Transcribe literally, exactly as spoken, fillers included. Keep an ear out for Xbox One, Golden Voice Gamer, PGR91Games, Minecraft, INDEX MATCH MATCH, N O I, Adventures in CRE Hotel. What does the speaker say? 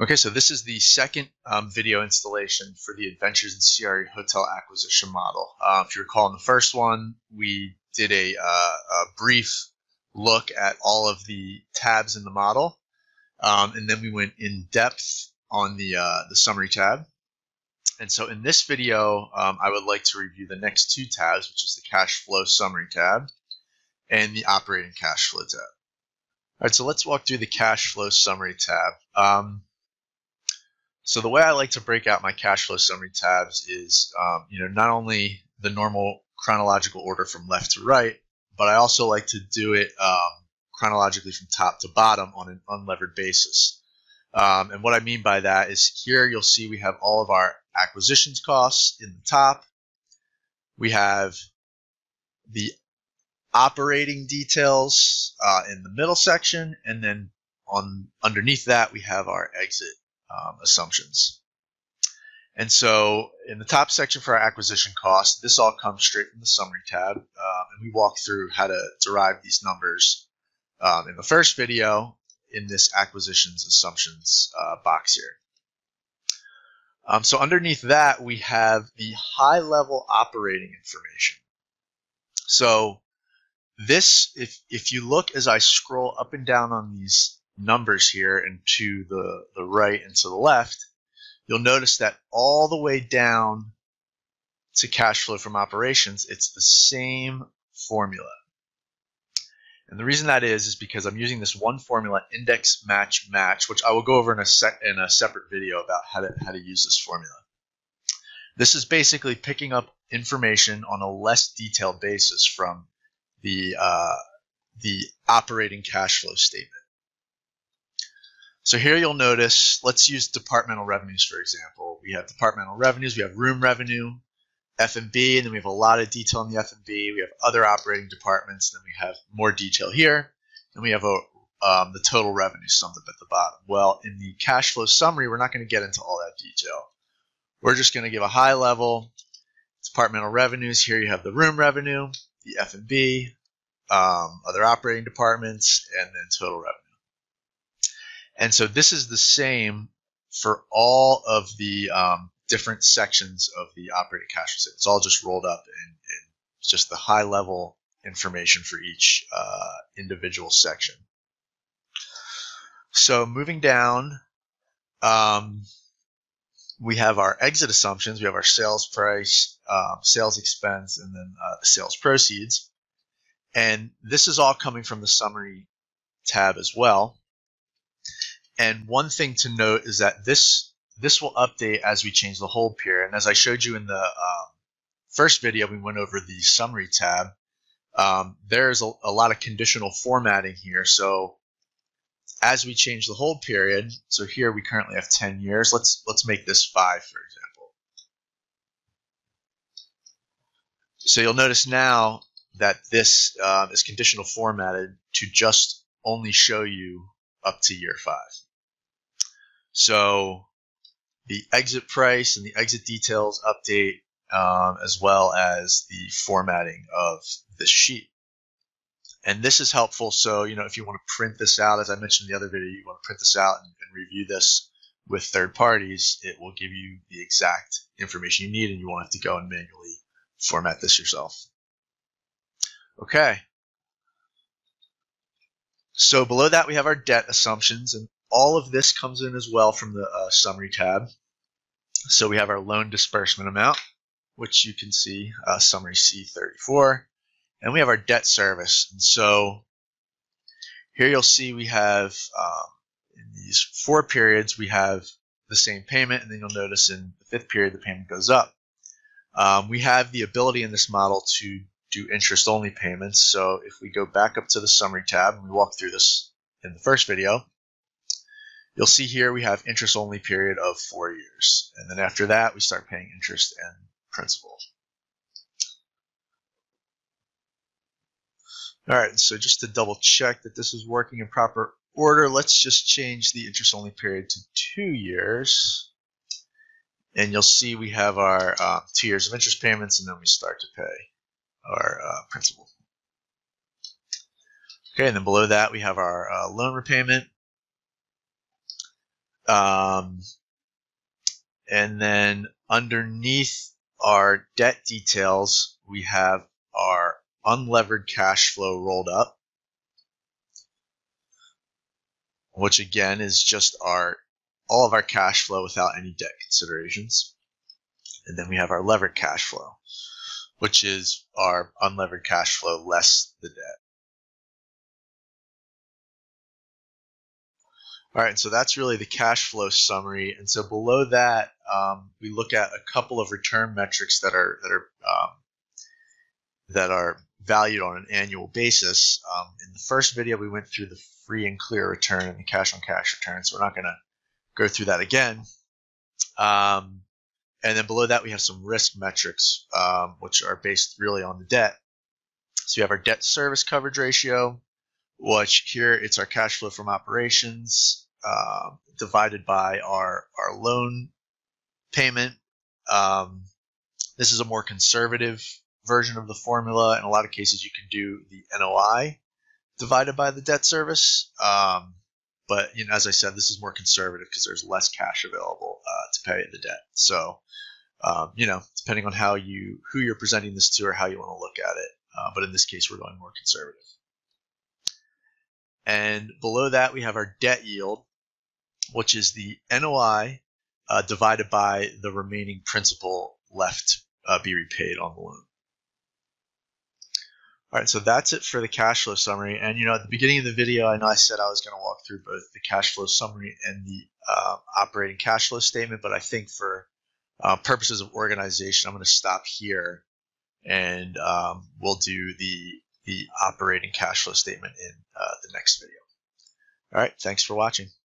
Okay, so this is the second um, video installation for the Adventures in C R E Hotel acquisition model. Uh, if you recall, in the first one, we did a, uh, a brief look at all of the tabs in the model, um, and then we went in depth on the, uh, the summary tab. And so in this video, um, I would like to review the next two tabs, which is the cash flow summary tab and the operating cash flow tab. All right, so let's walk through the cash flow summary tab. Um, So the way I like to break out my cash flow summary tabs is, um, you know, not only the normal chronological order from left to right, but I also like to do it um, chronologically from top to bottom on an unlevered basis. Um, and what I mean by that is here you'll see we have all of our acquisitions costs in the top. We have the operating details uh, in the middle section, and then on underneath that we have our exit Um, assumptions. And so in the top section for our acquisition costs, this all comes straight from the summary tab, um, and we walk through how to derive these numbers um, in the first video in this acquisitions assumptions uh, box here. Um, so underneath that we have the high level operating information. So this, if, if you look as I scroll up and down on these numbers here and to the, the right and to the left, you'll notice that all the way down to cash flow from operations, it's the same formula. And the reason that is is because I'm using this one formula, index match match, which I will go over in a sec in a separate video about how to how to use this formula. This is basically picking up information on a less detailed basis from the uh, the operating cash flow statement. So here you'll notice, let's use departmental revenues, for example. We have departmental revenues, we have room revenue, F and B, and then we have a lot of detail in the F and B. We have other operating departments, and then we have more detail here. And we have a, um, the total revenue summed up at the bottom. Well, in the cash flow summary, we're not going to get into all that detail. We're just going to give a high level. Departmental revenues, here you have the room revenue, the F and B, um, other operating departments, and then total revenue. And so this is the same for all of the um, different sections of the operating cash flow. It's all just rolled up and, and it's just the high level information for each uh, individual section. So moving down, um, we have our exit assumptions. We have our sales price, uh, sales expense, and then uh, sales proceeds. And this is all coming from the summary tab as well. And one thing to note is that this this will update as we change the hold period. And as I showed you in the um, first video, we went over the summary tab. Um, there's a, a lot of conditional formatting here. So as we change the hold period, so here we currently have ten years. Let's let's make this five, for example. So you'll notice now that this uh, is conditional formatted to just only show you up to year five. So the exit price and the exit details update, um, as well as the formatting of the sheet. And this is helpful. So, you know, if you want to print this out, as I mentioned in the other video, you want to print this out and, and review this with third parties, it will give you the exact information you need and you won't have to go and manually format this yourself. Okay. So below that, we have our debt assumptions, and all of this comes in as well from the uh, summary tab. So we have our loan disbursement amount, which you can see, uh, summary C thirty-four, and we have our debt service. And so here you'll see we have, um, in these four periods, we have the same payment, and then you'll notice in the fifth period, the payment goes up. Um, we have the ability in this model to do interest-only payments. So if we go back up to the summary tab, and we walked through this in the first video, you'll see here we have interest-only period of four years. And then after that, we start paying interest and principal. All right, so just to double check that this is working in proper order, let's just change the interest-only period to two years. And you'll see we have our uh, two years of interest payments, and then we start to pay our uh, principal. Okay, and then below that we have our uh, loan repayment. Um, and then underneath our debt details, we have our unlevered cash flow rolled up, which again is just our all of our cash flow without any debt considerations. And then we have our levered cash flow, which is our unlevered cash flow less the debt. All right, so that's really the cash flow summary. And so below that, um, we look at a couple of return metrics that are that are um, that are valued on an annual basis. Um, in the first video, we went through the free and clear return and the cash on cash return, so we're not going to go through that again. Um, and then below that, we have some risk metrics, um, which are based really on the debt. So you have our debt service coverage ratio, which here it's our cash flow from operations Uh, divided by our, our loan payment. Um, this is a more conservative version of the formula. In a lot of cases, you can do the N O I divided by the debt service. Um, but you know, as I said, this is more conservative because there's less cash available uh, to pay the debt. So, um, you know, depending on how you who you're presenting this to or how you want to look at it. Uh, but in this case, we're going more conservative. And below that, we have our debt yield, which is the N O I uh, divided by the remaining principal left to uh, be repaid on the loan. All right, so that's it for the cash flow summary. And, you know, at the beginning of the video, I know I said I was going to walk through both the cash flow summary and the uh, operating cash flow statement, but I think for uh, purposes of organization, I'm going to stop here, and um, we'll do the, the operating cash flow statement in uh, the next video. All right, thanks for watching.